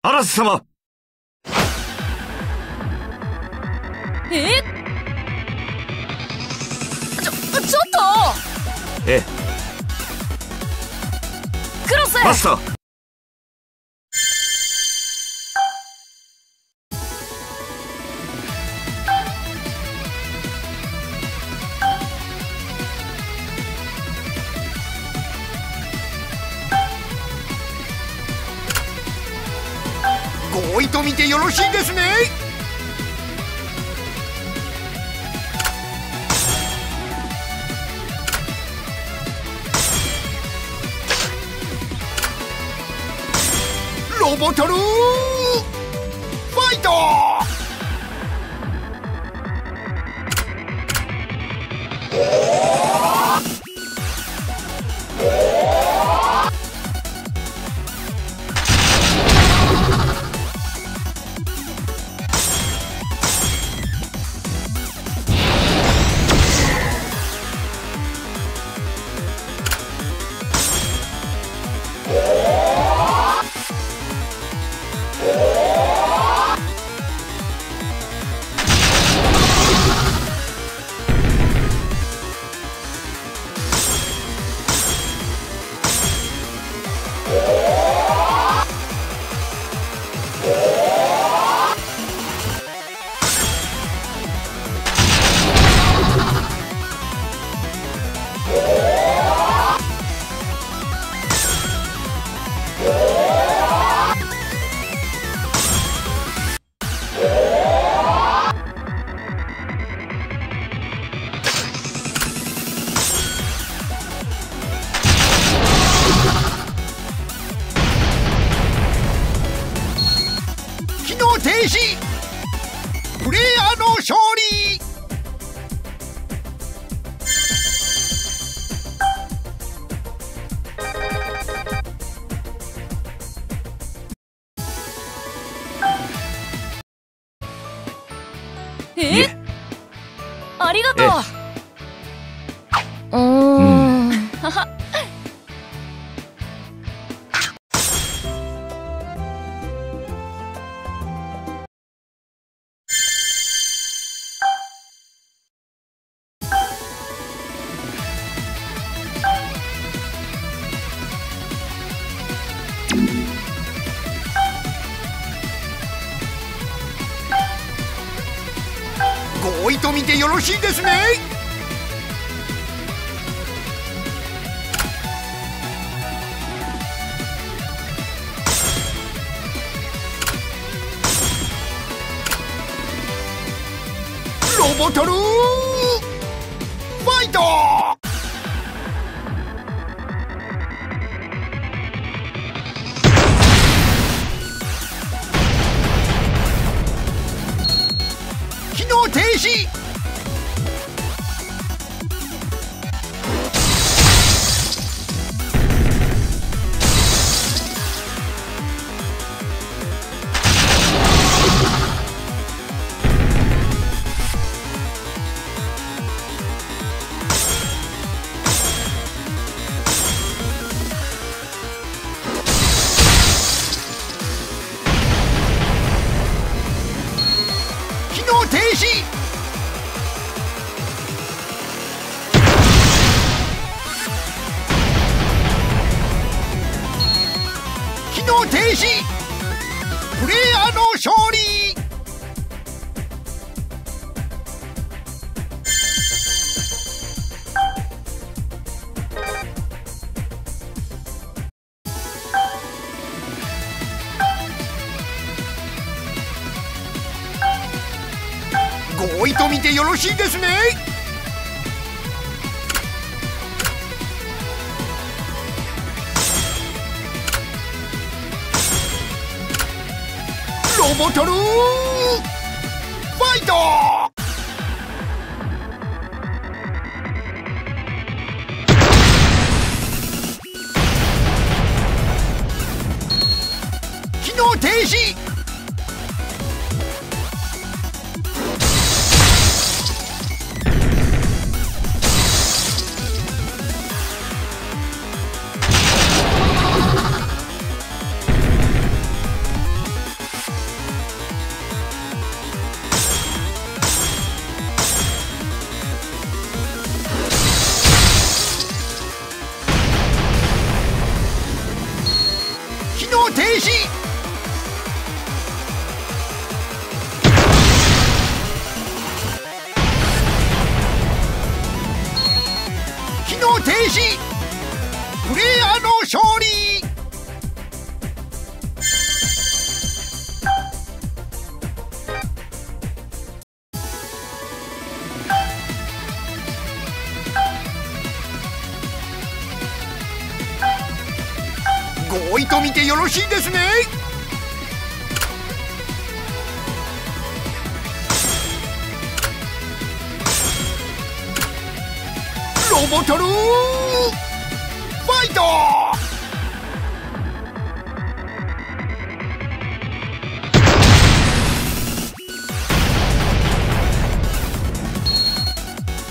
嵐様。ちょっと。クロス。マスター。合意と見てよろしいですね。ロボトルファイト。プレイヤーの勝利。ありがとう。合意と見てよろしいですね。ロボトルファイト。停止。機能停止。停止。プレイヤーの勝利。合意と見てよろしいですね。ロボトルファイト！停止！機能停止！停止！プレイヤーの勝利！合意と見てよろしいですね。ロボトルファイト！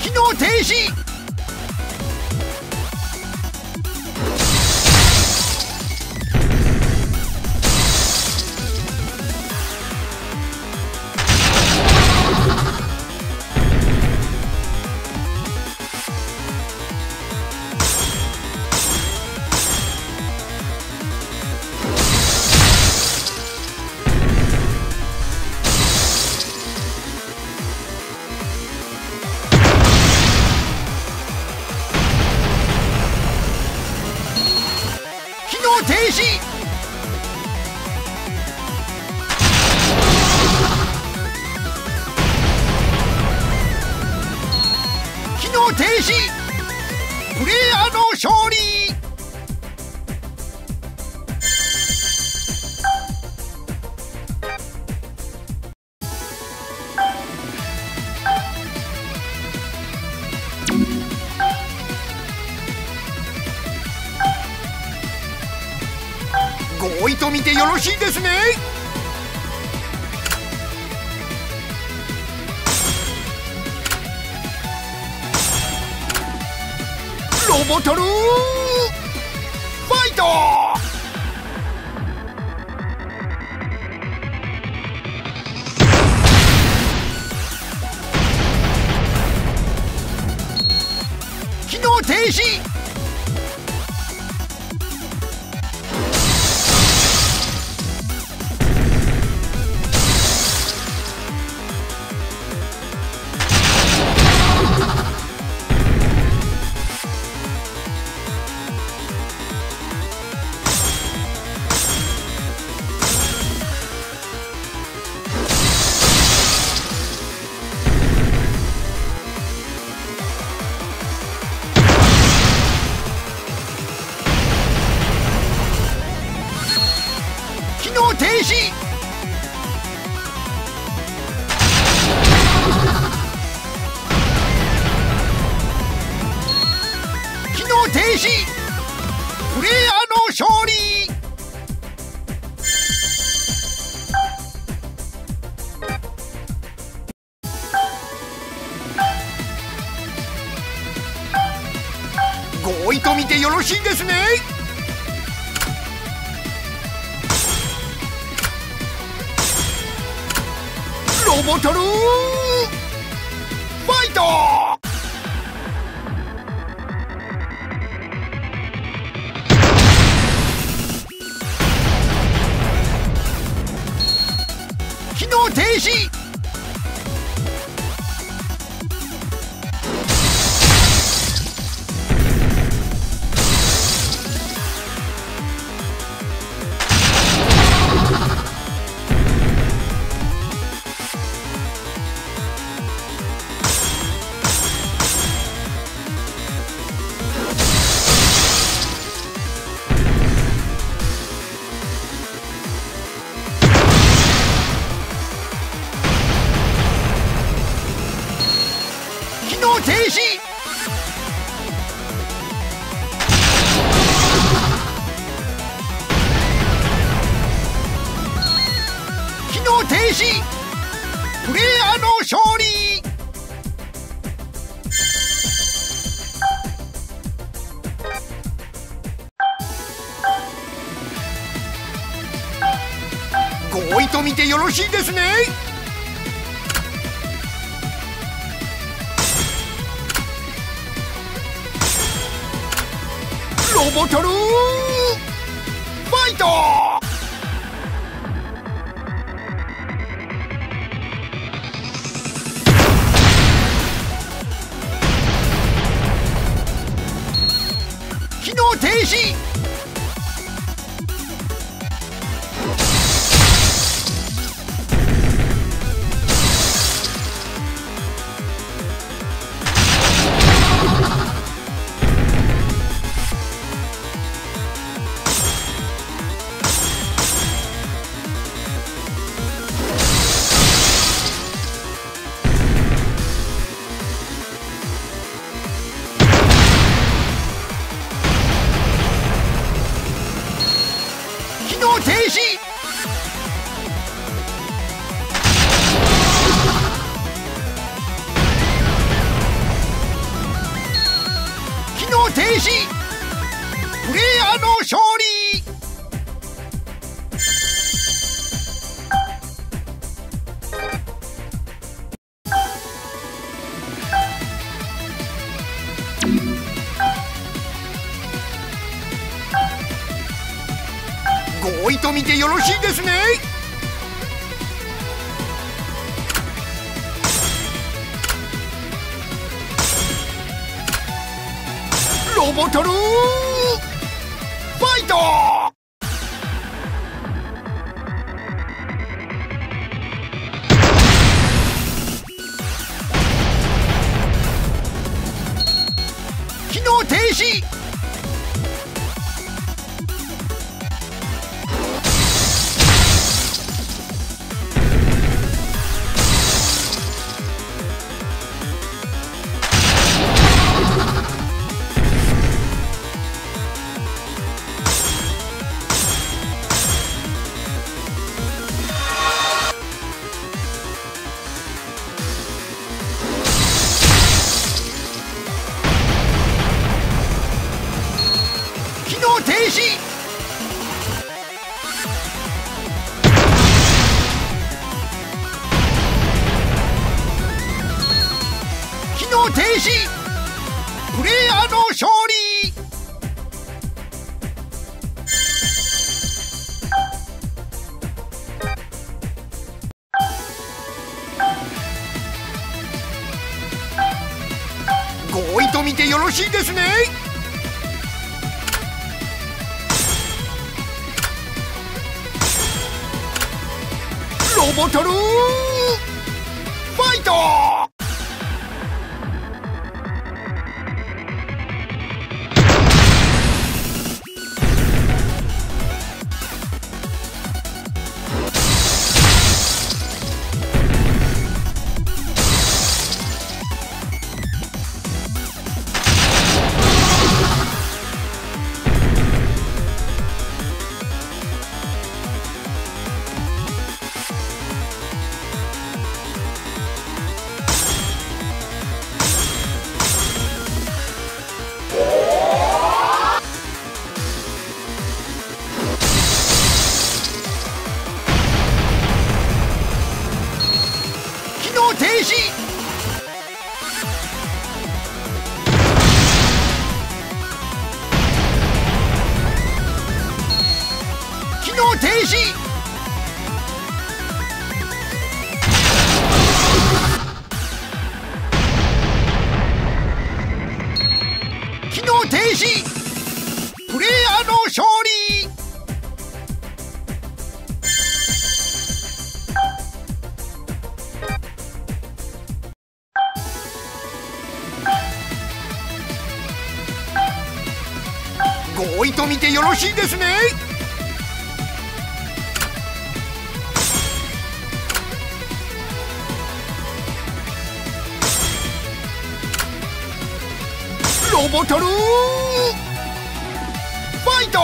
機能停止！停止！機能停止！プレイヤーの勝利！合意と見てよろしいですね。ロボトルファイト！機能停止！停止！機能停止！プレイヤーの勝利！合意と見てよろしいですね。ロボトルファイト！機能停止！停止。機能停止。プレイヤーの勝利。合意と見てよろしいですね。ロボトルーファイト。機能停止。停止。機能停止。プレイヤーの勝利。合意と見てよろしいですね。ロボトルーファイト。機能停止。停止。機能停止。プレイヤーの勝利。合意と見てよろしいですね。ロボトルーファイト。停止。機能停止。機能停止。プレイヤーの勝利。合意と見てよろしいですね。オボトルファイト！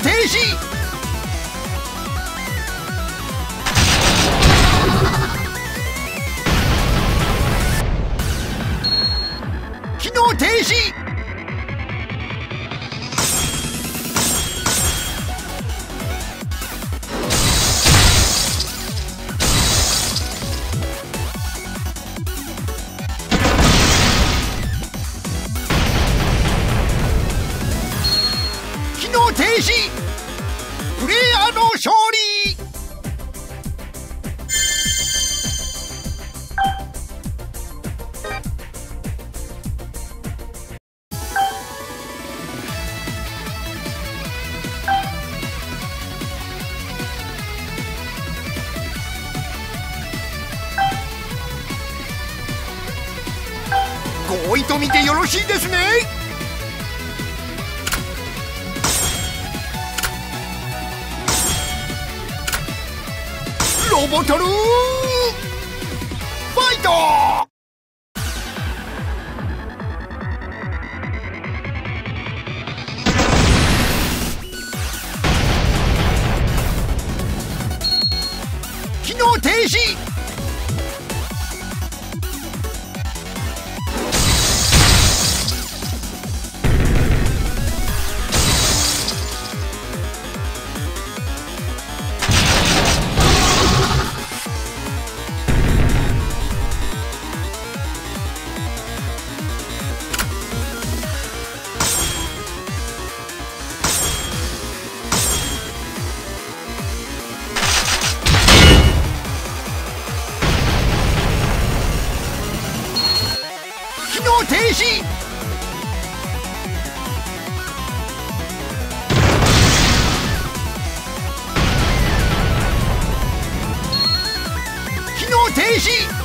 停止！機能停止！停止！プレイヤーの勝利！合意と見てよろしいですね。ロボトルファイト！機能停止！停止！機能停止！